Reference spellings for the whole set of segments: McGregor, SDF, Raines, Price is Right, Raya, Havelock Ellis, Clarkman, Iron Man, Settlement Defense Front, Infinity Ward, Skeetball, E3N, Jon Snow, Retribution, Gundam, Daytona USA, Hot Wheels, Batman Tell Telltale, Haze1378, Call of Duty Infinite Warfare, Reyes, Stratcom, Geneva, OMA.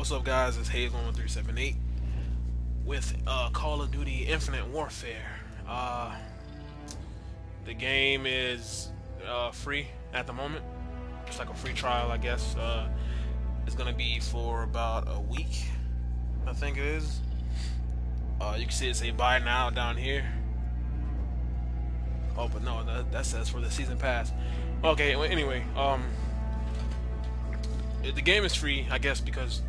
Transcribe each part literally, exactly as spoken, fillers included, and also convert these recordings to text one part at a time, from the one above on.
What's up, guys? It's Haze one three seven eight with uh, Call of Duty Infinite Warfare. Uh, the game is uh, free at the moment. It's like a free trial, I guess. Uh, it's gonna be for about a week, I think it is. Uh, you can see it say buy now down here. Oh, but no, that, that says for the season pass. Okay, well, anyway, um, the game is free, I guess, because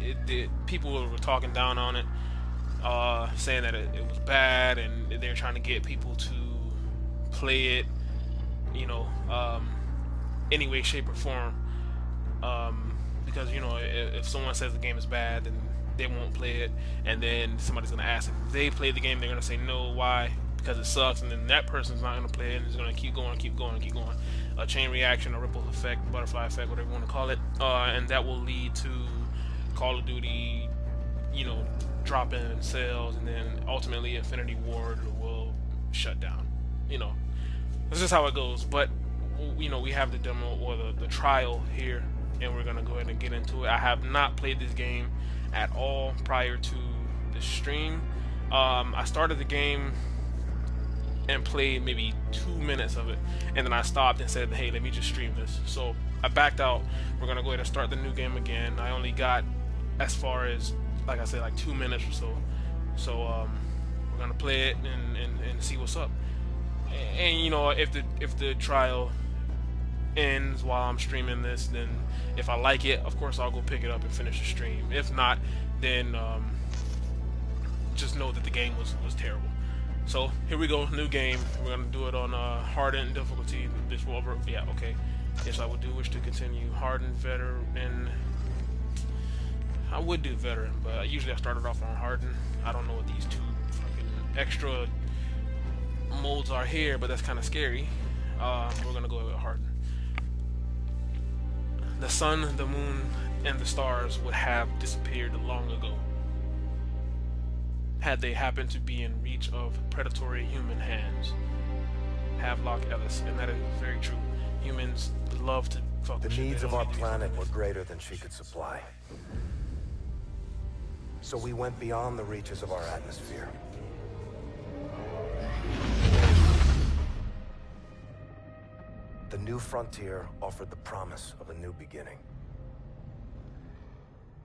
it, it, it, people were talking down on it, uh, saying that it, it was bad, and they're trying to get people to play it, you know, um, any way, shape, or form, um, because, you know, if, if someone says the game is bad, then they won't play it, and then somebody's going to ask if they played the game, they're going to say no, why? Because it sucks, and then that person's not going to play it, and it's going to keep going, keep going, keep going. A chain reaction, a ripple effect, butterfly effect, whatever you want to call it, uh, and that will lead to Call of Duty, you know, dropping in sales, and then ultimately Infinity Ward will shut down. You know, that's just how it goes. But you know, we have the demo or the, the trial here, and we're gonna go ahead and get into it. I have not played this game at all prior to the stream. Um, I started the game and played maybe two minutes of it, and then I stopped and said, hey, let me just stream this. So I backed out. We're gonna go ahead and start the new game again. I only got as far as, like I said, like two minutes or so. So um, we're gonna play it and, and, and see what's up. And, and you know, if the if the trial ends while I'm streaming this, then if I like it, of course I'll go pick it up and finish the stream. If not, then um, just know that the game was, was terrible. So here we go, new game. We're gonna do it on uh, hardened difficulty. This will over. Yeah, okay. Yes, I would do wish to continue hardened, veteran. I would do veteran, but usually I started off on hardened. I don't know what these two fucking extra modes are here, but that's kind of scary. Uh, we're gonna go with hardened. The sun, the moon, and the stars would have disappeared long ago had they happened to be in reach of predatory human hands. Havelock Ellis, and that is very true. Humans love to fuck the shit. The needs of our planet were greater than she could supply. So we went beyond the reaches of our atmosphere. The new frontier offered the promise of a new beginning.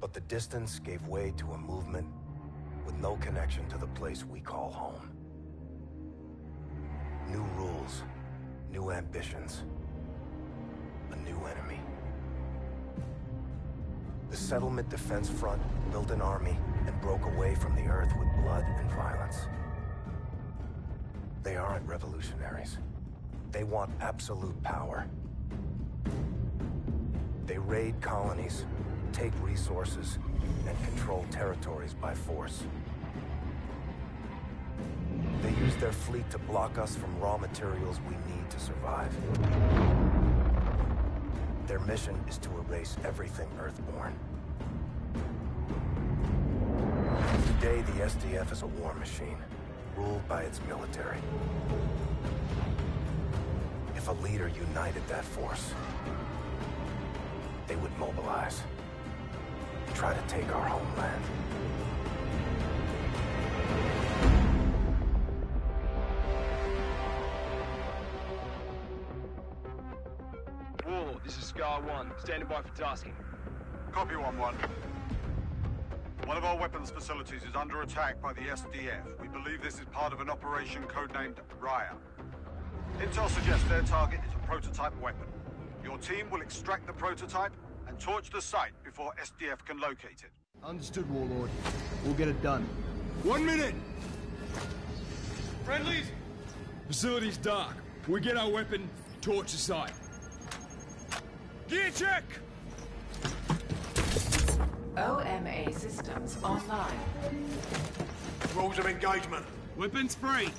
But the distance gave way to a movement with no connection to the place we call home. New rules, new ambitions, a new enemy. The Settlement Defense Front built an army and broke away from the Earth with blood and violence. They aren't revolutionaries. They want absolute power. They raid colonies, take resources, and control territories by force. They use their fleet to block us from raw materials we need to survive. Their mission is to erase everything Earthborn. Today, the S D F is a war machine, ruled by its military. If a leader united that force, they would mobilize. Try to take our homeland. War, this is Scar one, standing by for tasking. Copy, one one. One, one. one of our weapons facilities is under attack by the S D F. We believe this is part of an operation codenamed Raya. Intel suggests their target is a prototype weapon. Your team will extract the prototype and torch the site before S D F can locate it. Understood, Warlord. We'll get it done. One minute! Friendlies! Facility's dark. We get our weapon, torch the site. Gear check! O M A systems online. Rules of engagement. Weapons free.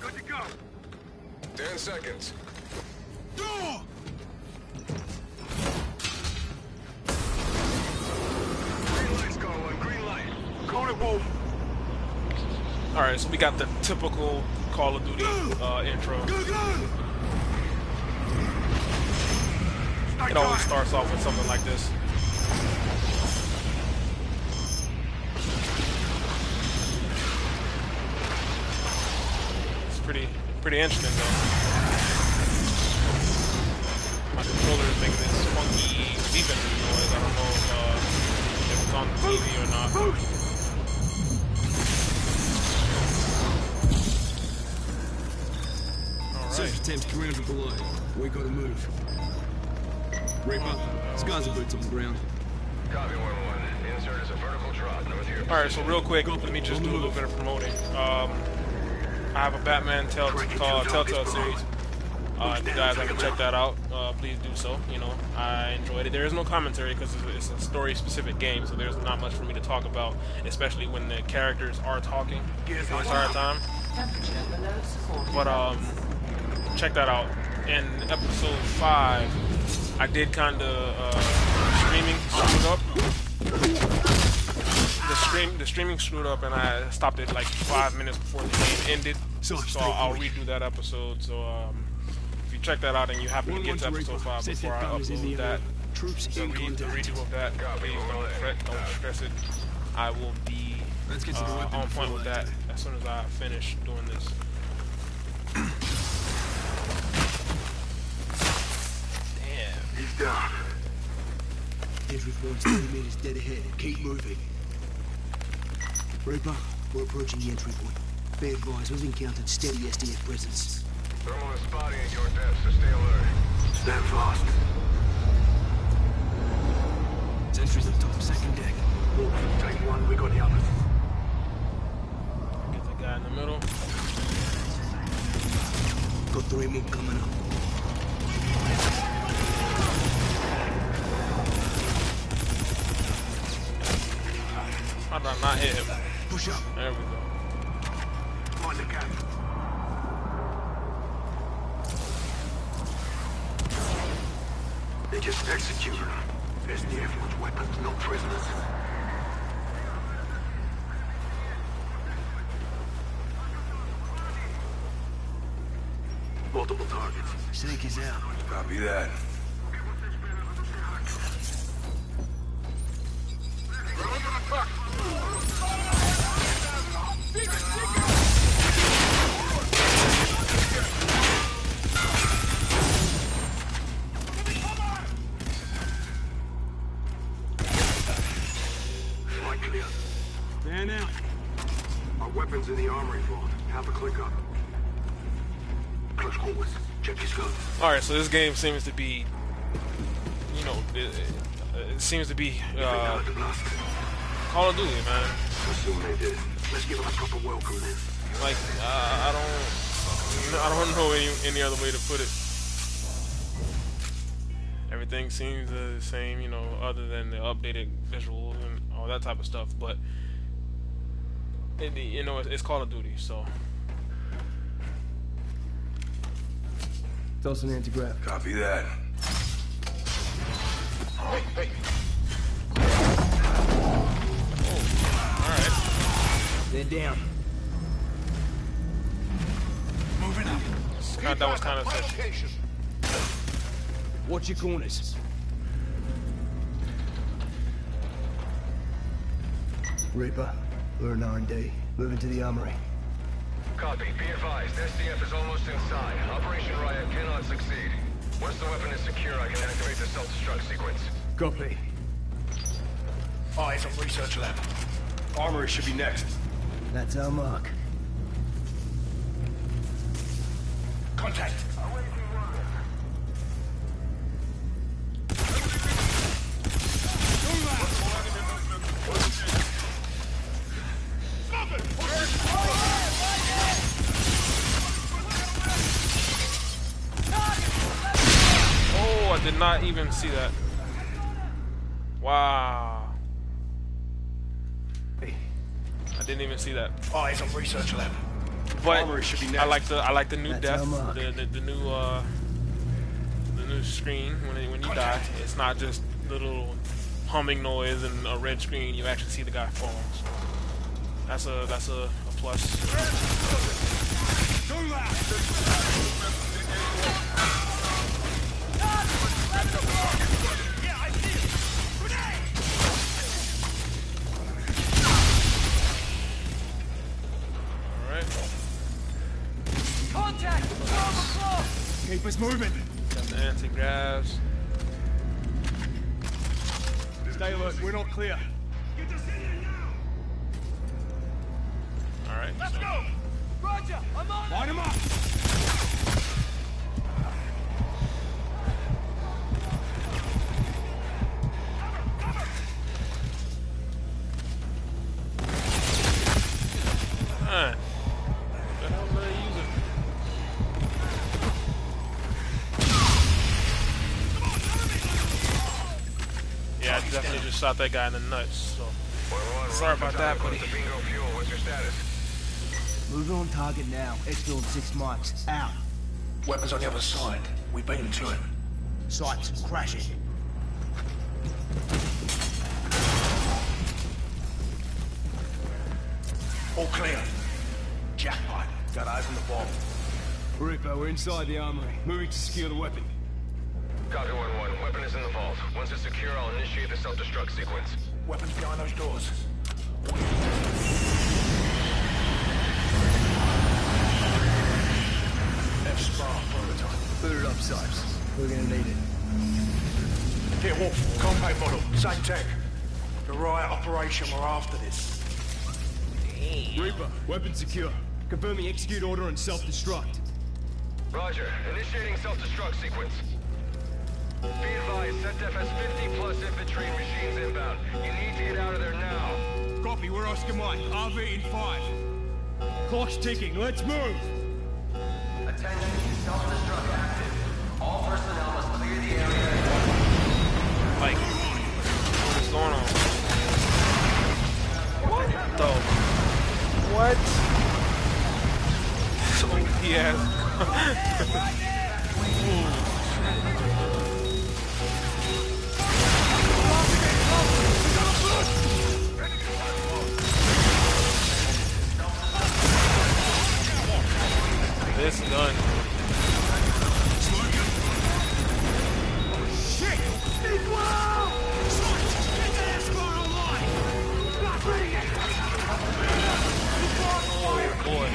Good to go. Ten seconds. Door! Alright, so we got the typical Call of Duty uh, intro. It always starts off with something like this. pretty interesting though. My controller is making this funky beeping noise. I don't know if, uh, if it's on the T V or not. Alright. Search attempt ground for below. We gotta move. Reaper, oh, Scars and boots on the ground. Copy one one. Insert is a vertical drop north here. Alright, so real quick, let me just do a little bit of promoting. Um, I have a Batman Tell Telltale, Telltale series. Uh, if you guys haven't checked that out, uh, please do so. You know, I enjoyed it. There is no commentary because it's a story-specific game, so there's not much for me to talk about, especially when the characters are talking the entire time. But um, check that out. In episode five, I did kind of uh, streaming screwed up. The stream, the streaming screwed up, and I stopped it like five minutes before the game ended. So I'll, I'll redo that episode. So um, if you check that out and you happen to get to episode five before I upload that, so re the redo of that, please don't fret, don't stress it. I will be uh, on point with that as soon as I finish doing this. Damn. He's down. Edgewood Ward's three meters dead ahead. Keep moving. Reaper, we're approaching the entry point. Be advised, we've encountered steady S D F presence. Thermal is spotting at your depth, so stay alert. Stand fast. Sentries up top, second deck. Walk, take one, we got the others. Get the guy in the middle. Got three more coming up. How did I not hit him? Push up. There we go. Find the gap. They just executed him. S D F wants weapons, not prisoners. Multiple targets. Snake is out. Copy that. Alright, so this game seems to be, you know, it, it, it seems to be, uh, Call of Duty, man. Like, uh, I don't, I don't know any, any other way to put it. Everything seems the same, you know, other than the updated visuals and all that type of stuff, but, it, you know, it's Call of Duty, so. An anti-grav. Copy that. Hey, hey. Oh, all right. They're down. Moving up. God, that was kind of such. Watch your corners. Reaper, we're in R and D. Moving to the armory. Copy. Be advised, S D F is almost inside. Operation Raya cannot succeed. Once the weapon is secure, I can activate the self-destruct sequence. Copy. Eyes on research lab. Armory should be next. That's our mark. Contact. Did not even see that. Wow. I didn't even see that. Oh, it's a research lab. But I like the I like the new death, the, the the new uh the new screen when it, when you die. It's not just little humming noise and a red screen. You actually see the guy falling. So that's a that's a, a plus. Yeah, I see it. Grenade! Alright. Contact! There's movement. Got the anti-gravs. Stay alert, we're not clear. Get us in there now! Alright. Let's so. go! Roger, I'm on! Line him up! Shot that guy in the nuts, so sorry about that, buddy. Moving on target now. Exfil six mics. Out. Weapons on the other side. We beat him to it. Sights crashing. All clear. Jackpot. Got eyes on the ball. Ripper, we're inside the armory. Moving to secure the weapon. Copy one one. Weapon is in the vault. Once it's secure, I'll initiate the self-destruct sequence. Weapons behind those doors. F-Spar prototype. Put it up, Sipes. We're gonna need it. Here, Wolf. Compact model. Same tech. The Raya operation. We're after this. Damn. Reaper. Weapon secure. Confirming execute order and self-destruct. Roger. Initiating self-destruct sequence. Be advised, S D F has fifty plus infantry machines inbound. You need to get out of there now. Copy, we're Oscar Mike. R V in five. Clock's ticking, let's move! Attention, self-destruct active. All personnel must clear the area. Like, what is going on? What the? What? So, yes. This gun. Oh shit! Big wall! Slice! Get that S-Bar online! Not ready yet! Oh boy.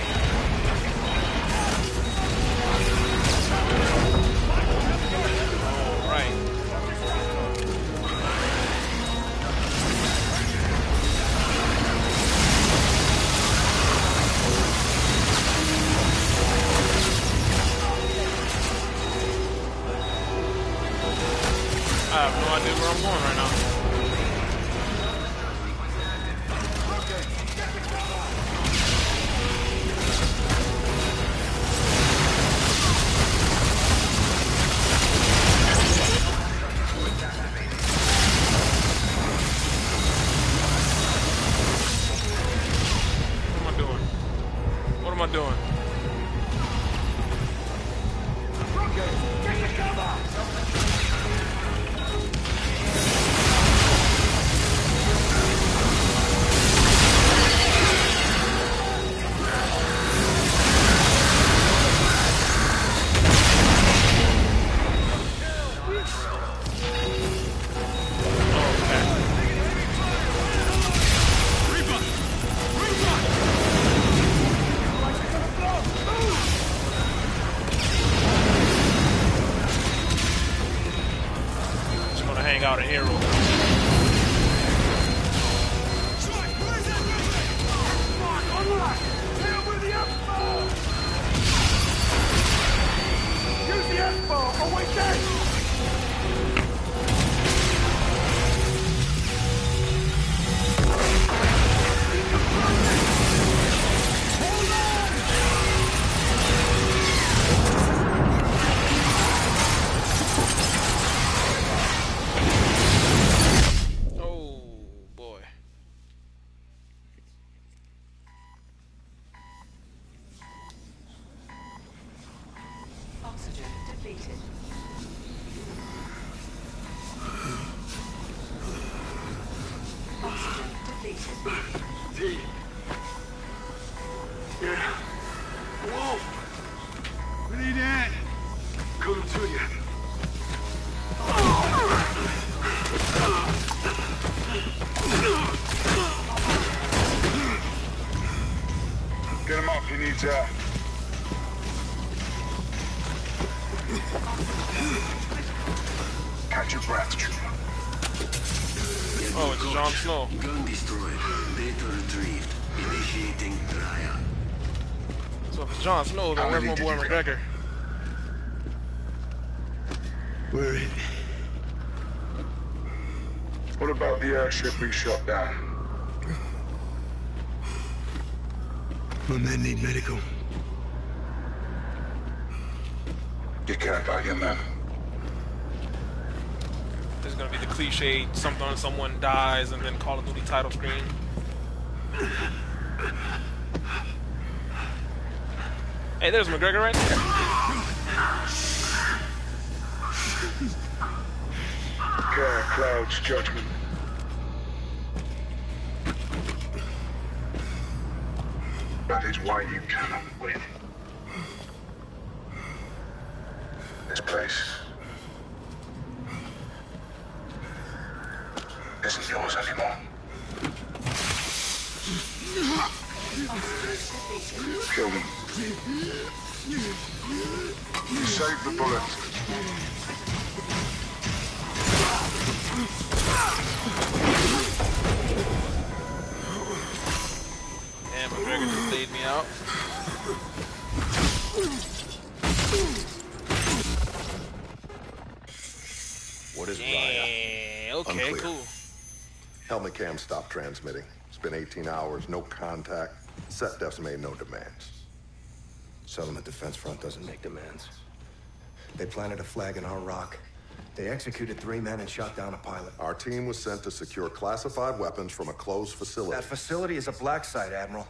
I have no idea where I'm going right now. What am I doing? What am I doing? Get him up, he needs air. Oh, it's Jon Snow. Gun destroyed. Data retrieved. Initiating Raya. So if it's Jon Snow, then where's my boy McGregor? Where is it? What about the airship we shot down? My men need medical. You can't buy him, man. There's gonna be the cliche, something, someone dies, and then Call of Duty title screen. Hey, there's McGregor right there. Care clouds judgment. That is why you cannot win. This place isn't yours anymore. Kill them. Save the bullet. Damn, McGregor just laid me out. What is Raya? Yeah, okay, unclear. Cool. Helmet cam stopped transmitting. It's been eighteen hours, no contact. Set defs made no demands. Settlement Defense Front doesn't make demands. They planted a flag in our rock. They executed three men and shot down a pilot. Our team was sent to secure classified weapons from a closed facility. That facility is a black site, Admiral.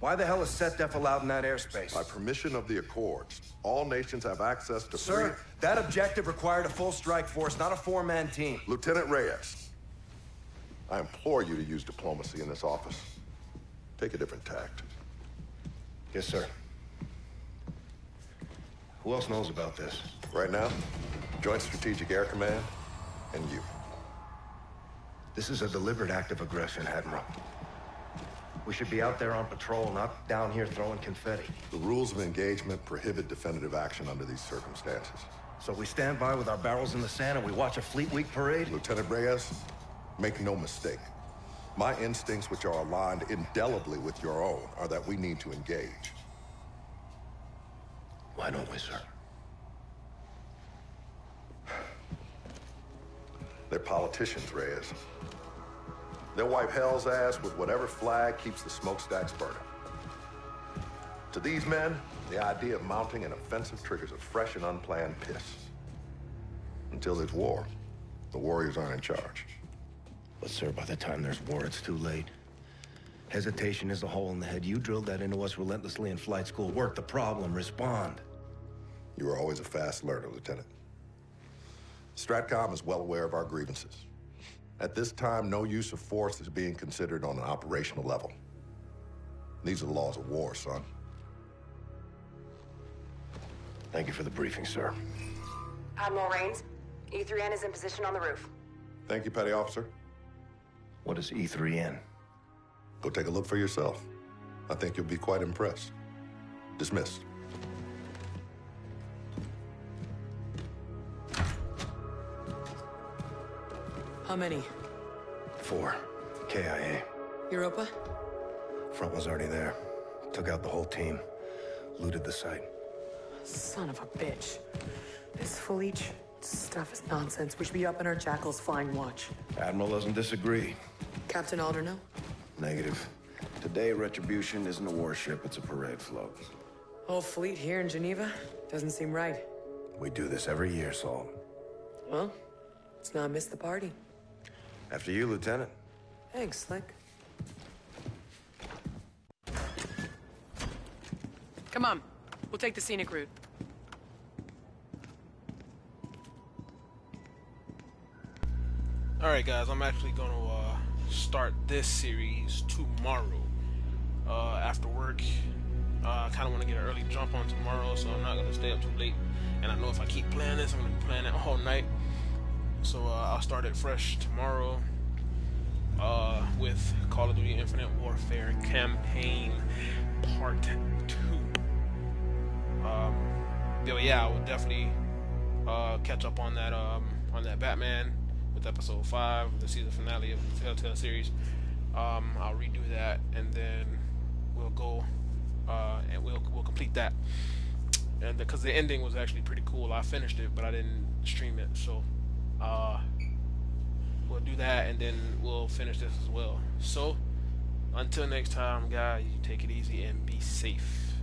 Why the hell is set def allowed in that airspace? By permission of the Accords, all nations have access to free... Sir, that objective required a full strike force, not a four-man team. Lieutenant Reyes, I implore you to use diplomacy in this office. Take a different tact. Yes, sir. Who else knows about this? Right now, Joint Strategic Air Command and you. This is a deliberate act of aggression, Admiral. We should be out there on patrol, not down here throwing confetti. The rules of engagement prohibit definitive action under these circumstances. So we stand by with our barrels in the sand and we watch a Fleet Week parade? Lieutenant Reyes, make no mistake. My instincts, which are aligned indelibly with your own, are that we need to engage. Why don't we, sir? They're politicians, Reyes. They'll wipe hell's ass with whatever flag keeps the smokestacks burning. To these men, the idea of mounting an offensive triggers a fresh and unplanned piss. Until there's war, the warriors aren't in charge. But sir, by the time there's war, it's too late. Hesitation is a hole in the head. You drilled that into us relentlessly in flight school. Work the problem, respond. You were always a fast learner, Lieutenant. Stratcom is well aware of our grievances. At this time, no use of force is being considered on an operational level. These are the laws of war, son. Thank you for the briefing, sir. Admiral Raines, E three N is in position on the roof. Thank you, Petty Officer. What is E three N? Go take a look for yourself. I think you'll be quite impressed. Dismissed. How many? Four. K I A. Europa? Front was already there. Took out the whole team. Looted the site. Son of a bitch. This Felice stuff is nonsense. We should be up in our jackals flying watch. Admiral doesn't disagree. Captain Alder, no? Negative. Today, Retribution isn't a warship, it's a parade float. Whole fleet here in Geneva? Doesn't seem right. We do this every year, Sol. Well, let's not miss the party. After you, Lieutenant. Thanks, Slick. Come on. We'll take the scenic route. Alright guys, I'm actually going to uh, start this series tomorrow uh, after work. Uh, I kind of want to get an early jump on tomorrow, so I'm not going to stay up too late. And I know if I keep playing this, I'm going to be playing it all night. So uh, I'll start it fresh tomorrow uh, with Call of Duty Infinite Warfare Campaign Part two. Um, but yeah, I will definitely uh, catch up on that, um, on that Batman with episode five of the season finale of the Telltale series. Um, I'll redo that, and then we'll go uh, and we'll we'll complete that. And because the, the ending was actually pretty cool, I finished it, but I didn't stream it. So uh, we'll do that, and then we'll finish this as well. So until next time, guys, you take it easy and be safe.